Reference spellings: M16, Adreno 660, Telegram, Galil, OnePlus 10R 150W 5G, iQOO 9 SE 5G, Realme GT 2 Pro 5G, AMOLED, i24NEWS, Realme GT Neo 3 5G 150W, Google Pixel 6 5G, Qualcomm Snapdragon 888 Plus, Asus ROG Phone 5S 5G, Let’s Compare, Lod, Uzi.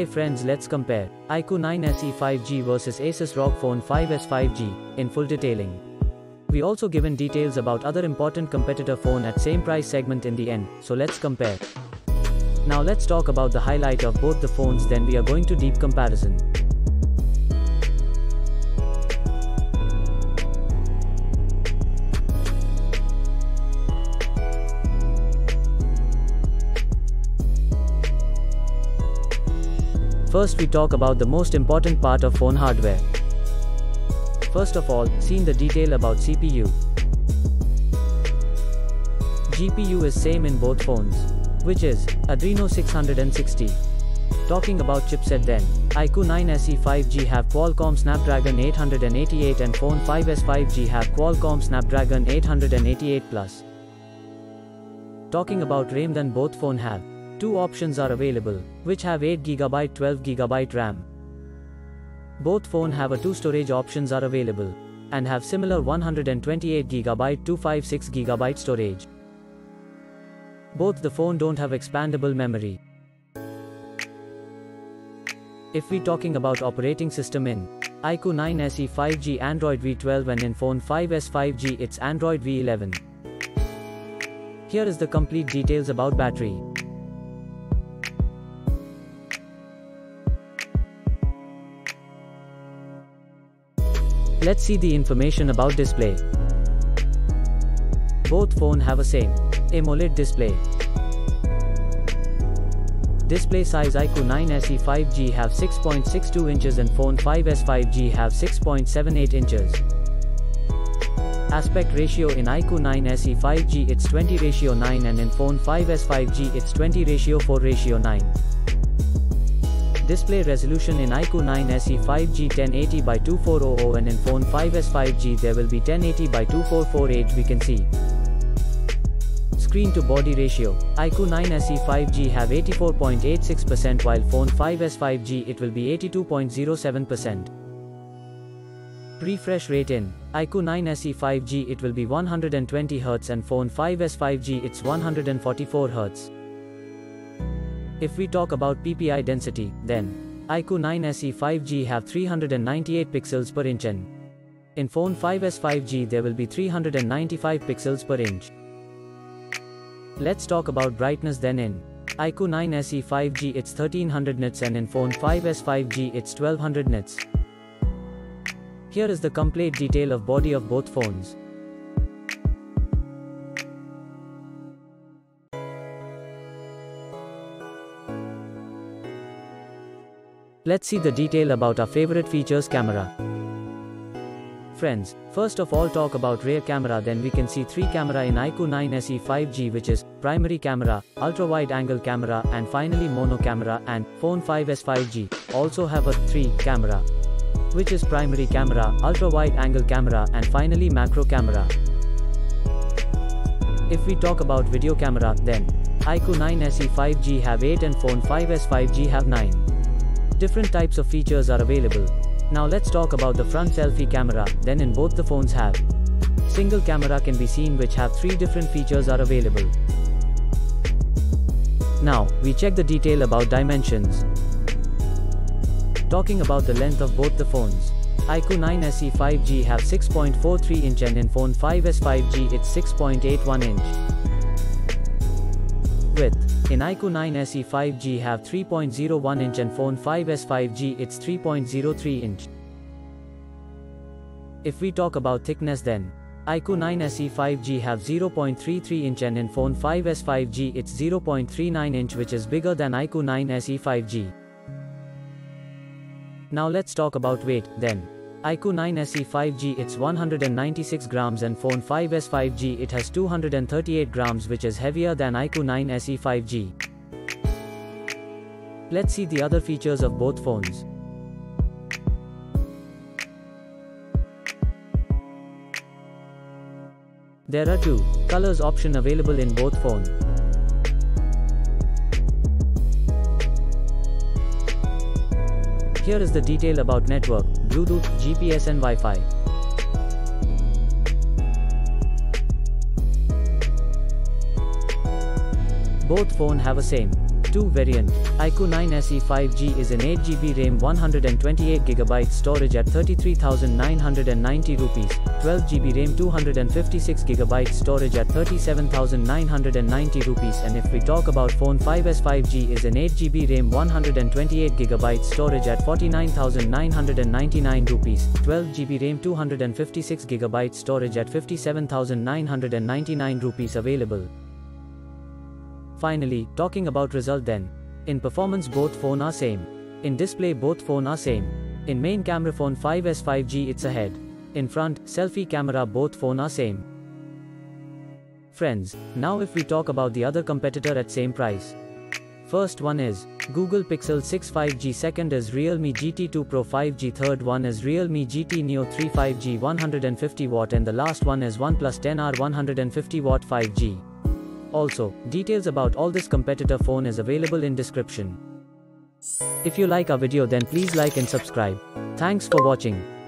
Hey friends, let's compare iQOO 9 SE 5G versus Asus ROG Phone 5S 5G in full detailing. We also given details about other important competitor phone at same price segment in the end, so let's compare. Now let's talk about the highlight of both the phones, then we are going to deep comparison. First we talk about the most important part of phone hardware. First of all, seen the detail about CPU. GPU is same in both phones, which is Adreno 660. Talking about chipset, then iQOO 9 SE 5G have Qualcomm Snapdragon 888 and Phone 5S 5G have Qualcomm Snapdragon 888 Plus. Talking about RAM, then both phone have two options are available, which have 8GB 12GB RAM. Both phone have a two storage options are available, and have similar 128GB to 256GB storage. Both the phone don't have expandable memory. If we talking about operating system, in iQOO 9 SE 5G Android V12 and in Phone 5S 5G it's Android V11. Here is the complete details about battery. Let's see the information about display. Both phone have a same AMOLED display. Display size iQOO 9 SE 5G have 6.62 inches and Phone 5S 5G have 6.78 inches. Aspect ratio in iQOO 9 SE 5G it's 20:9 and in Phone 5S 5G it's 20:4:9. Display resolution in iQOO 9 SE 5G 1080x2400 and in Phone 5S 5G there will be 1080x2448 we can see. Screen to body ratio, iQOO 9 SE 5G have 84.86% while Phone 5S 5G it will be 82.07%. Refresh rate in iQOO 9 SE 5G it will be 120Hz and Phone 5S 5G it's 144Hz. If we talk about PPI density, then iQOO 9 SE 5G have 398 pixels per inch and in Phone 5S 5G there will be 395 pixels per inch. Let's talk about brightness, then in iQOO 9 SE 5G it's 1300 nits and in Phone 5S 5G it's 1200 nits. Here is the complete detail of body of both phones. Let's see the detail about our favorite features, camera. Friends, first of all talk about rear camera, then we can see three camera in iQOO 9 SE 5G, which is primary camera, ultra-wide angle camera and finally mono camera, and Phone 5S 5G also have a three camera, which is primary camera, ultra-wide angle camera and finally macro camera. If we talk about video camera, then iQOO 9 SE 5G have 8 and Phone 5S 5G have 9. Different types of features are available. Now let's talk about the front selfie camera, then in both the phones have single camera can be seen which have three different features are available. Now, we check the detail about dimensions. Talking about the length of both the phones, iQOO 9 SE 5G have 6.43 inch and in Phone 5S 5G it's 6.81 inch. Width, in iQOO 9 SE 5G have 3.01 inch and Phone 5S 5G it's 3.03 inch. If we talk about thickness, then iQOO 9 SE 5G have 0.33 inch and in Phone 5S 5G it's 0.39 inch, which is bigger than iQOO 9 SE 5G. Now let's talk about weight, then iQOO 9 SE 5G it's 196 grams and Phone 5S 5G it has 238 grams, which is heavier than iQOO 9 SE 5G. Let's see the other features of both phones. There are two colors option available in both phones. Here is the detail about network, Bluetooth, GPS and Wi-Fi. Both phone have a same 2 variant, iQOO 9 SE 5G is an 8GB RAM 128GB storage at 33,990 rupees, 12GB RAM 256GB storage at 37,990 rupees. And if we talk about Phone 5S 5G is an 8GB RAM 128GB storage at 49,999 rupees, 12GB RAM 256GB storage at 57,999 rupees available. Finally, talking about result then. In performance both phone are same. In display both phone are same. In main camera Phone 5S 5G it's ahead. In front, selfie camera both phone are same. Friends, now if we talk about the other competitor at same price. First one is Google Pixel 6 5G, second is Realme GT 2 Pro 5G, third one is Realme GT Neo 3 5G 150W, and the last one is OnePlus 10R 150W 5G. Also, details about all this competitor phone is available in description. If you like our video then please like and subscribe. Thanks for watching.